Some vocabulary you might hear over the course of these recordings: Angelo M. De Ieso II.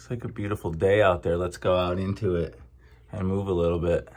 Looks like a beautiful day out there. Let's go out into it and move a little bit.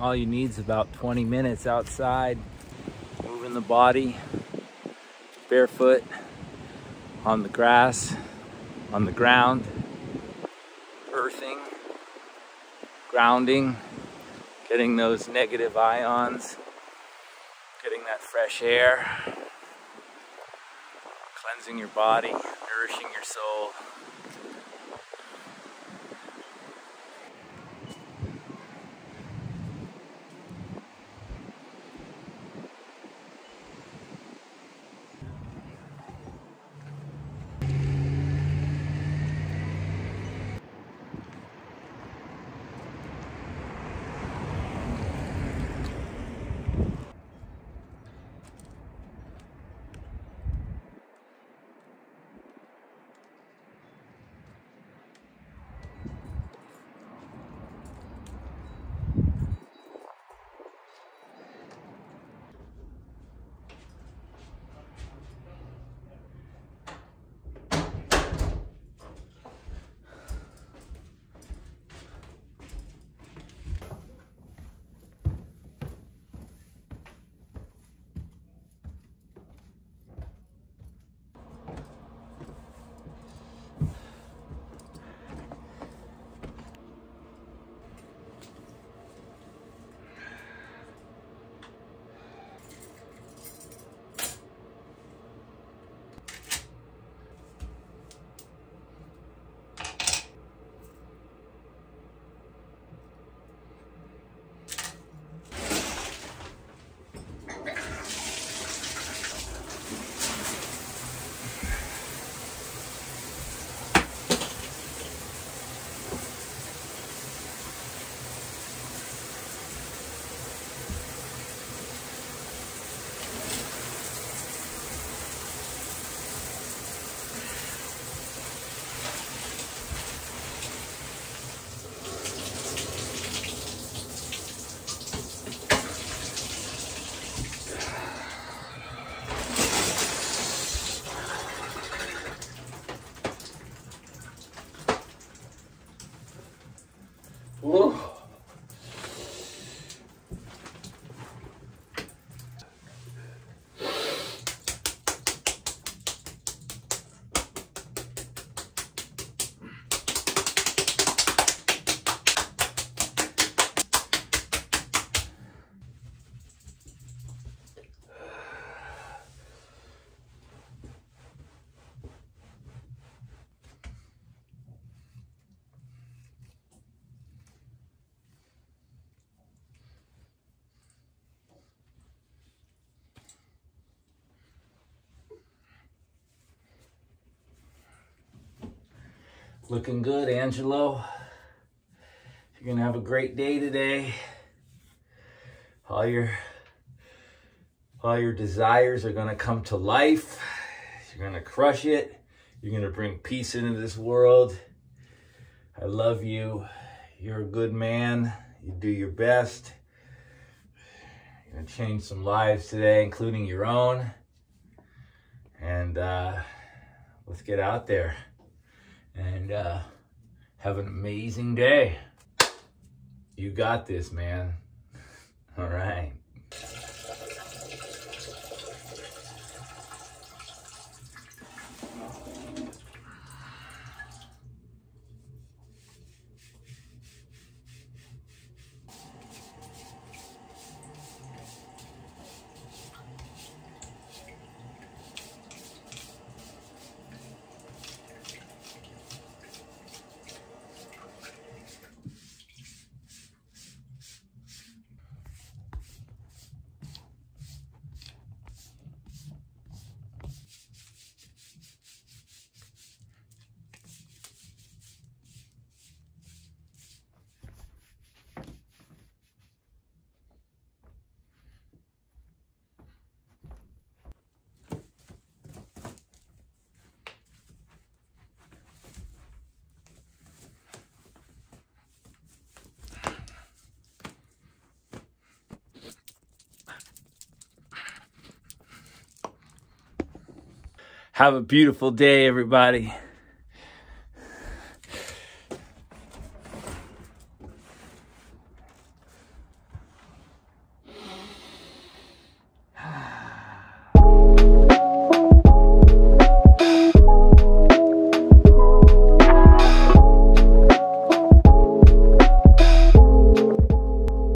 All you need is about 20 minutes outside, moving the body, barefoot, on the grass, on the ground, earthing, grounding, getting those negative ions, getting that fresh air, cleansing your body, nourishing your soul. Looking good, Angelo. You're gonna have a great day today. All your desires are gonna come to life. You're gonna crush it. You're gonna bring peace into this world. I love you. You're a good man. You do your best. You're gonna change some lives today, including your own. And let's get out there and have an amazing day. You got this, man. All right. Have a beautiful day, everybody.